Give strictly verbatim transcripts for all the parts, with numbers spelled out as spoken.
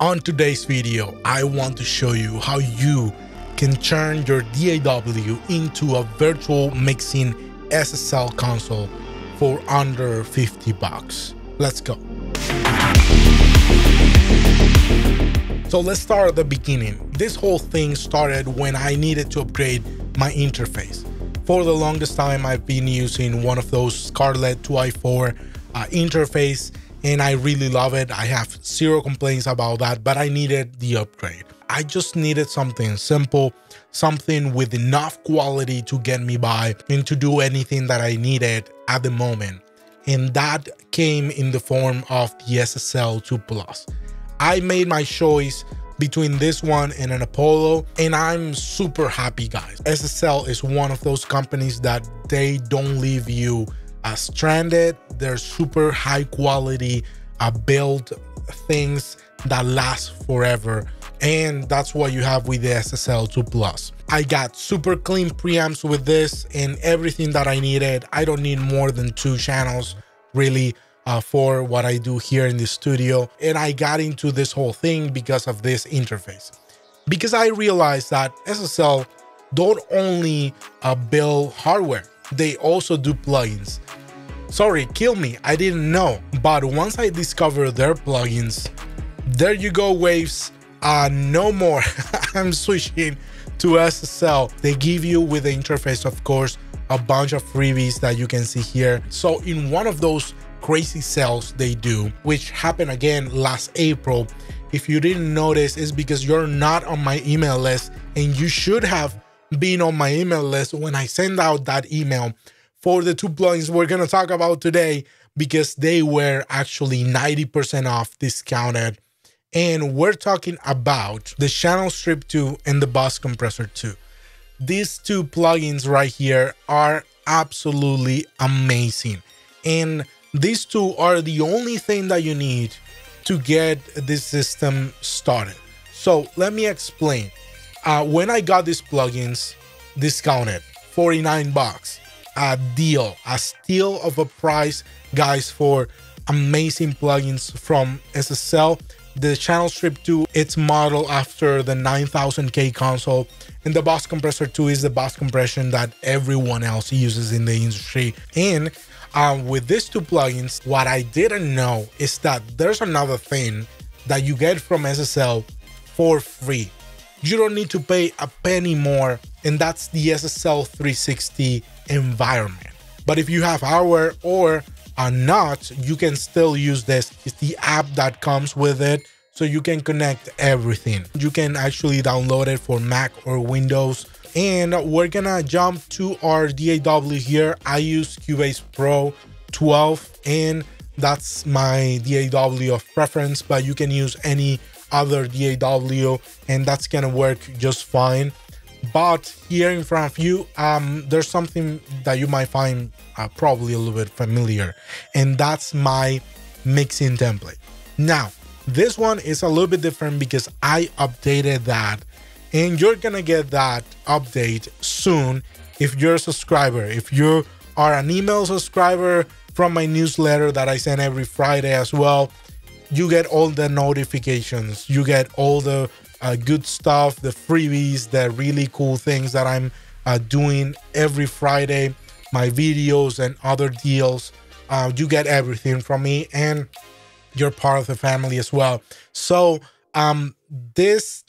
On today's video, I want to show you how you can turn your D A W into a virtual mixing S S L console for under fifty bucks. Let's go. So let's start at the beginning. This whole thing started when I needed to upgrade my interface. For the longest time, I've been using one of those Scarlett two i four uh, interface, and I really love it. I have zero complaints about that, but I needed the upgrade. I just needed something simple, something with enough quality to get me by and to do anything that I needed at the moment. And that came in the form of the S S L two plus. I made my choice between this one and an Apollo, and I'm super happy, guys. S S L is one of those companies that they don't leave you Uh, stranded. They're super high quality uh, build things that last forever, and that's what you have with the S S L two plus. I got super clean preamps with this and everything that I needed. I don't need more than two channels really uh, for what I do here in the studio, and I got into this whole thing because of this interface, because I realized that S S L don't only uh, build hardware, they also do plugins. Sorry, kill me, I didn't know. But once I discovered their plugins, there you go, waves, uh, no more. I'm switching to S S L. They give you with the interface, of course, a bunch of freebies that you can see here. So in one of those crazy sales they do, which happened again last April, if you didn't notice, it's because you're not on my email list, and you should have being on my email list when I send out that email for the two plugins we're going to talk about today, because they were actually ninety percent off discounted. And we're talking about the Channel Strip two and the Bus Compressor two. These two plugins right here are absolutely amazing. And these two are the only thing that you need to get this system started. So let me explain. Uh, when I got these plugins discounted, forty-nine bucks, a deal, a steal of a price, guys, for amazing plugins from S S L. The Channel Strip two, it's modeled after the nine thousand K console, and the Bus Compressor two is the bus compression that everyone else uses in the industry. And um, with these two plugins, what I didn't know is that there's another thing that you get from S S L for free. You don't need to pay a penny more, and that's the S S L three sixty environment. But if you have hardware or are not, you can still use this. It's the app that comes with it, so you can connect everything. You can actually download it for Mac or Windows. And we're gonna jump to our D A W here. I use Cubase Pro twelve, and that's my D A W of preference, but you can use any other D A W, and that's gonna work just fine. But here in front of you, um, there's something that you might find uh, probably a little bit familiar, and that's my mixing template. Now, this one is a little bit different because I updated that, and you're gonna get that update soon if you're a subscriber. If you are an email subscriber from my newsletter that I send every Friday as well, you get all the notifications, you get all the uh, good stuff, the freebies, the really cool things that I'm uh, doing every Friday, my videos and other deals. Uh, you get everything from me, and you're part of the family as well. So um, this,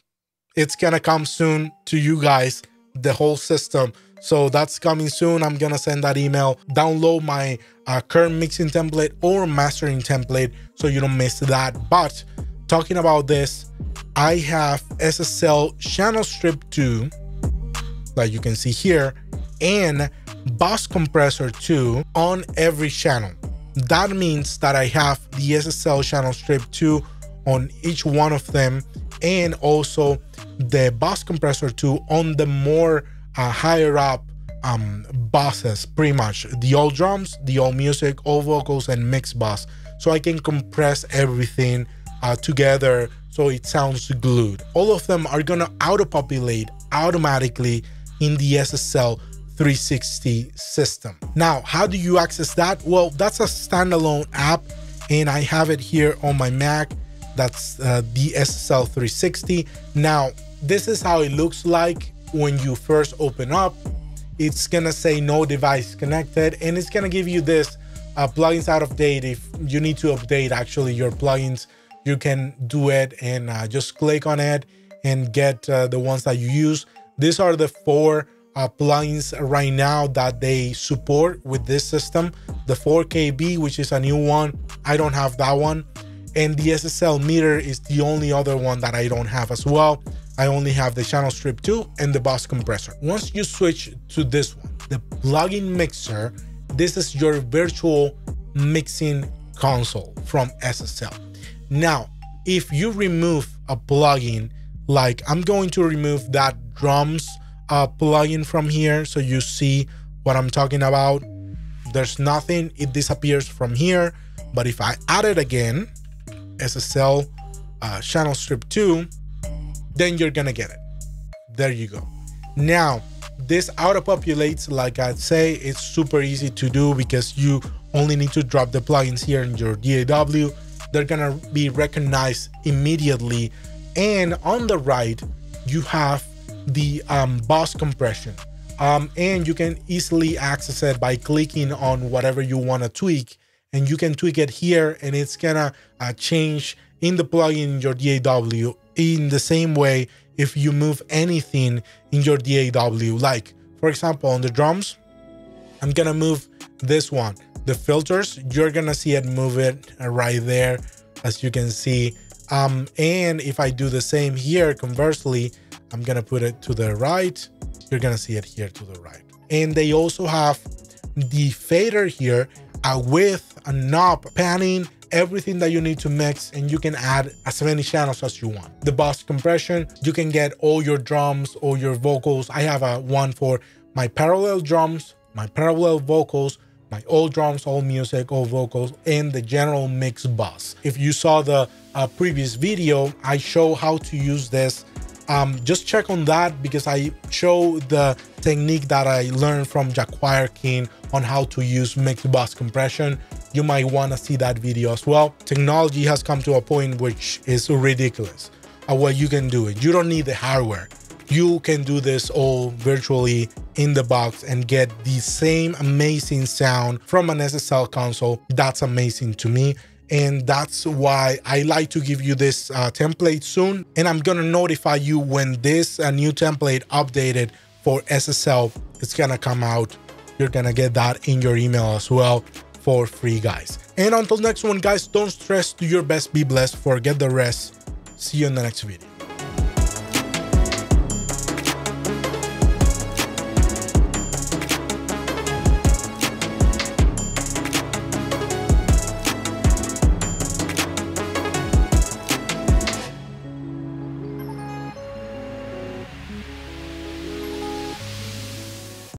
it's gonna come soon to you guys, the whole system. So that's coming soon. I'm gonna send that email. Download my uh, current mixing template or mastering template so you don't miss that. But talking about this, I have S S L Channel Strip two, like you can see here, and Bus Compressor two on every channel. That means that I have the S S L Channel Strip two on each one of them, and also the Bus Compressor two on the more Uh, higher up um, buses, pretty much the old drums, the old music, all vocals, and mix bus, so I can compress everything uh, together so it sounds glued. All of them are gonna auto-populate automatically in the S S L three sixty system. Now, how do you access that? Well, that's a standalone app, and I have it here on my Mac. That's uh, the S S L three sixty. Now, this is how it looks like when you first open up. It's gonna say no device connected, and it's gonna give you this uh, plugins out of date. If you need to update actually your plugins, you can do it and uh, just click on it and get uh, the ones that you use. These are the four uh, plugins right now that they support with this system. The four K B, which is a new one, I don't have that one. And the S S L meter is the only other one that I don't have as well. I only have the Channel Strip two and the Bus Compressor. Once you switch to this one, the plug-in mixer, this is your virtual mixing console from S S L. Now, if you remove a plugin, like I'm going to remove that drums uh, plugin from here, so you see what I'm talking about. There's nothing, it disappears from here. But if I add it again, S S L uh, Channel Strip two, then you're gonna get it. There you go. Now, this auto-populates, like I'd say, it's super easy to do because you only need to drop the plugins here in your D A W. They're gonna be recognized immediately. And on the right, you have the um, bus compression. Um, and you can easily access it by clicking on whatever you wanna tweak. And you can tweak it here, and it's gonna uh, change in the plugin your D A W. In the same way, if you move anything in your D A W, like for example, on the drums, I'm gonna move this one. The filters, you're gonna see it move it right there, as you can see. Um, and if I do the same here, conversely, I'm gonna put it to the right. You're gonna see it here to the right. And they also have the fader here, a width, a knob, panning, everything that you need to mix, and you can add as many channels as you want. The bus compression, you can get all your drums, all your vocals. I have a one for my parallel drums, my parallel vocals, my all drums, all music, all vocals, and the general mix bus. If you saw the uh, previous video, I show how to use this. Um, just check on that because I show the technique that I learned from Jack Quire King on how to use mixed bus compression. You might want to see that video as well. Technology has come to a point which is ridiculous at what you can do. You don't need the hardware. You can do this all virtually in the box and get the same amazing sound from an S S L console. That's amazing to me. And that's why I like to give you this uh, template soon. And I'm gonna notify you when this uh, new template updated for S S L, it's gonna come out. You're gonna get that in your email as well for free, guys. And until next one, guys, don't stress, do your best, be blessed, forget the rest. See you in the next video.